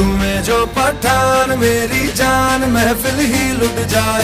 तुम्हें जो पठान मेरी जान महफिल ही लुट जाए।